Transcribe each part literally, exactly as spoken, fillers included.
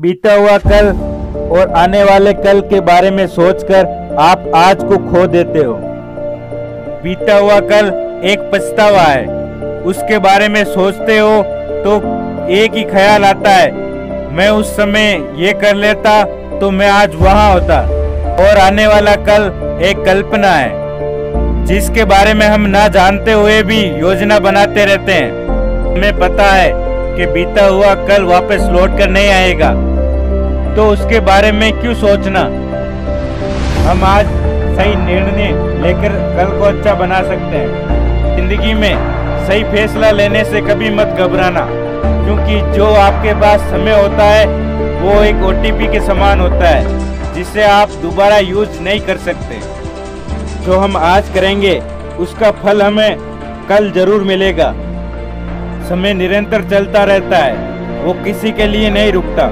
बीता हुआ कल और आने वाले कल के बारे में सोचकर आप आज को खो देते हो। बीता हुआ कल एक पछतावा है, उसके बारे में सोचते हो तो एक ही ख्याल आता है, मैं उस समय ये कर लेता तो मैं आज वहाँ होता। और आने वाला कल एक कल्पना है जिसके बारे में हम ना जानते हुए भी योजना बनाते रहते हैं। हमें पता है कि बीता हुआ कल वापस लौटकर नहीं आएगा, तो उसके बारे में क्यों सोचना। हम आज सही निर्णय लेकर कल को अच्छा बना सकते हैं। जिंदगी में सही फैसला लेने से कभी मत घबराना, क्योंकि जो आपके पास समय होता है वो एक ओ टी पी के समान होता है जिसे आप दोबारा यूज नहीं कर सकते। जो हम आज करेंगे उसका फल हमें कल जरूर मिलेगा। समय निरंतर चलता रहता है, वो किसी के लिए नहीं रुकता।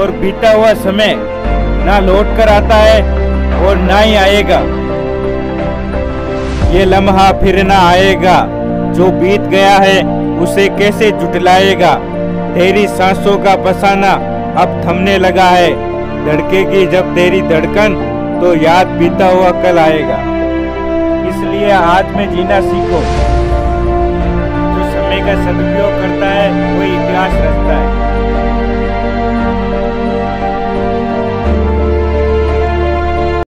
और बीता हुआ समय ना लौट कर आता है और ना ही आएगा। ये लम्हा फिर ना आएगा, जो बीत गया है उसे कैसे जुटलाएगा। तेरी सांसों का बसाना अब थमने लगा है, धड़केगी जब तेरी धड़कन तो याद बीता हुआ कल आएगा। इसलिए आज में जीना सीखो। जो समय का सदुपयोग करता है वो इतिहास रचता है।